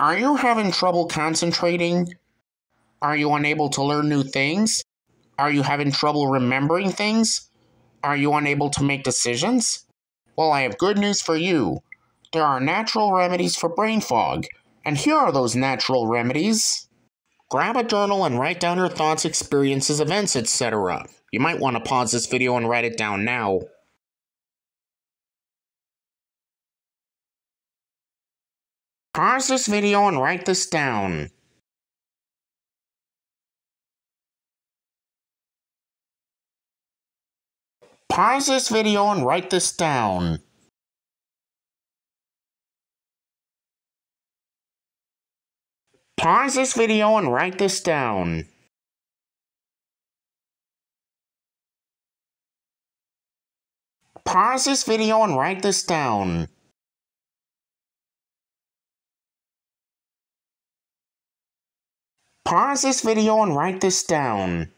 Are you having trouble concentrating? Are you unable to learn new things? Are you having trouble remembering things? Are you unable to make decisions? Well, I have good news for you. There are natural remedies for brain fog, and here are those natural remedies. Grab a journal and write down your thoughts, experiences, events, etc. You might want to pause this video and write it down now. Pause this video and write this down. Pause this video and write this down. Pause this video and write this down. Pause this video and write this down. Pause this video and write this down.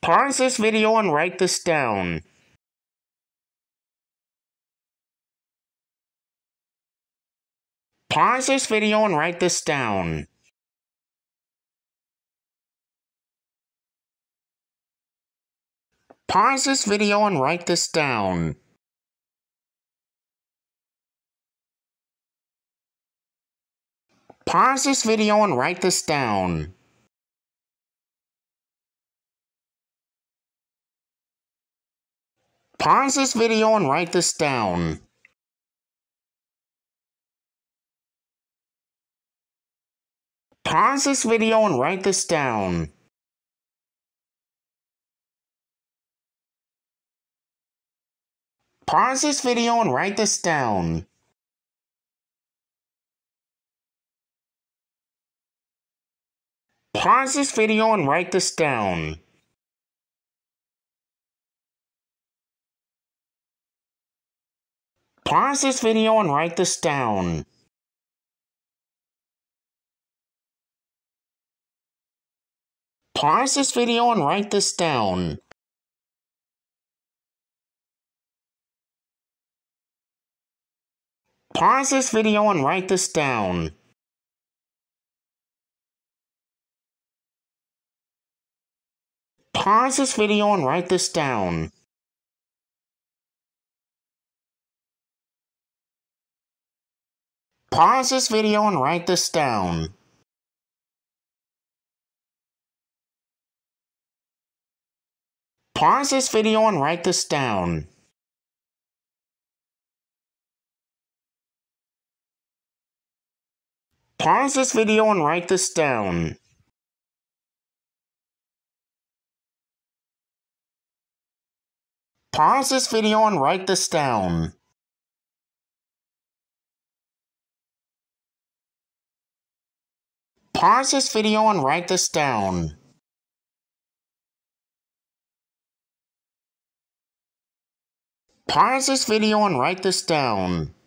Pause this video and write this down. Pause this video and write this down. Pause this video and write this down. Pause this video and write this down. Pause this video and write this down. Pause this video and write this down. Pause this video and write this down. Pause this video and write this down. Pause this video and write this down. Pause this video and write this down. Pause this video and write this down. Pause this video and write this down. Pause this video and write this down. Pause this video and write this down. Pause this video and write this down. Pause this video and write this down. Pause this video and write this down.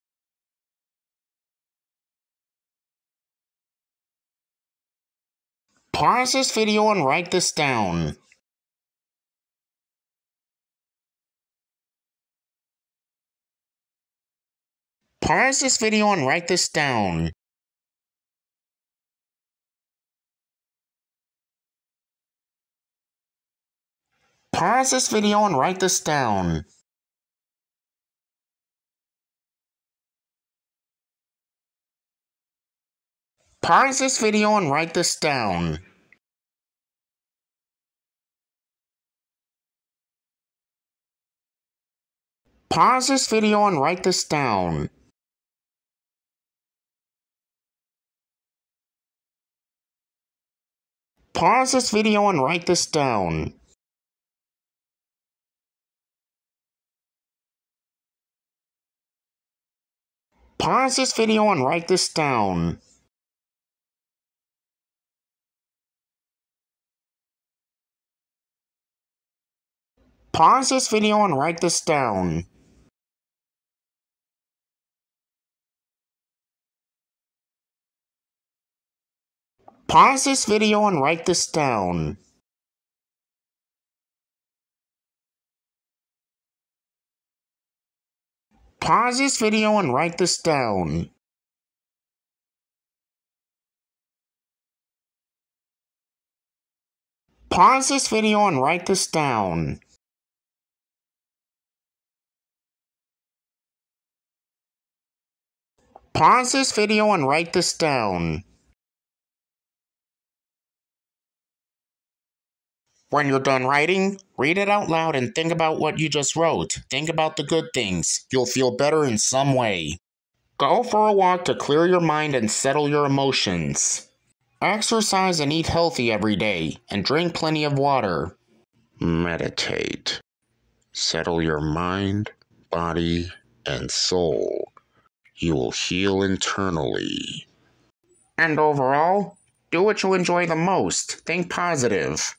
Pause this video and write this down. Pause this video and write this down. Pause this video and write this down. Pause this video and write this down. Pause this video and write this down. Pause this video and write this down. Pause this video and write this down. Pause this video and write this down. Pause this video and write this down. Pause this video and write this down. Pause this video and write this down. Pause this video and write this down. Pause this video and write this down. When you're done writing, read it out loud and think about what you just wrote. Think about the good things. You'll feel better in some way. Go for a walk to clear your mind and settle your emotions. Exercise and eat healthy every day, and drink plenty of water. Meditate. Settle your mind, body, and soul. You will heal internally. And overall, do what you enjoy the most. Think positive.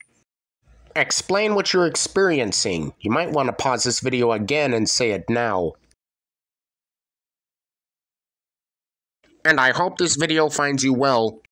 Explain what you're experiencing. You might want to pause this video again and say it now. And I hope this video finds you well.